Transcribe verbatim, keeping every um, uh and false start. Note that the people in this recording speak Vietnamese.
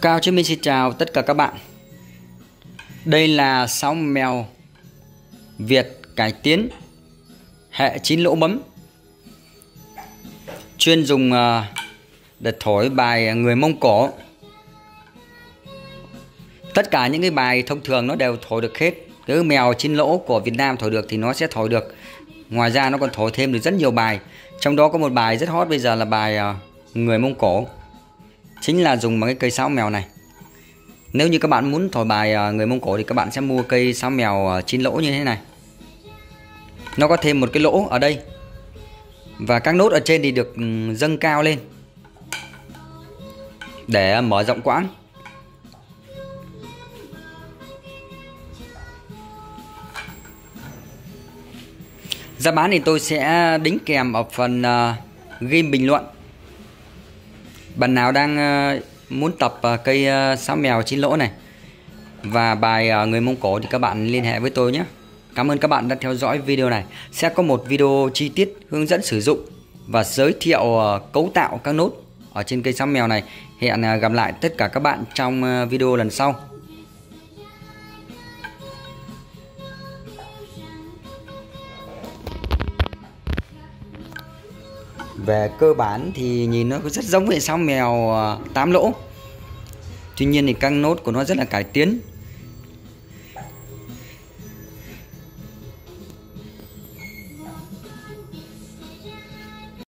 Cao Trí Minh xin chào tất cả các bạn. Đây là sáu mèo Việt cải tiến hệ chín lỗ bấm, chuyên dùng để thổi bài người Mông Cổ. Tất cả những cái bài thông thường nó đều thổi được hết. Cứ mèo chín lỗ của Việt Nam thổi được thì nó sẽ thổi được. Ngoài ra nó còn thổi thêm được rất nhiều bài. Trong đó có một bài rất hot bây giờ là bài người Mông Cổ, chính là dùng bằng cái cây sáo mèo này. Nếu như các bạn muốn thổi bài người Mông Cổ thì các bạn sẽ mua cây sáo mèo chín lỗ như thế này. Nó có thêm một cái lỗ ở đây, và các nốt ở trên thì được dâng cao lên để mở rộng quãng. Giá bán thì tôi sẽ đính kèm ở phần ghi bình luận. Bạn nào đang muốn tập cây sáo mèo chín lỗ này và bài người Mông Cổ thì các bạn liên hệ với tôi nhé. Cảm ơn các bạn đã theo dõi video này. Sẽ có một video chi tiết hướng dẫn sử dụng và giới thiệu cấu tạo các nốt ở trên cây sáo mèo này. Hẹn gặp lại tất cả các bạn trong video lần sau. Về cơ bản thì nhìn nó rất giống với sáo mèo tám lỗ. Tuy nhiên thì các nốt của nó rất là cải tiến.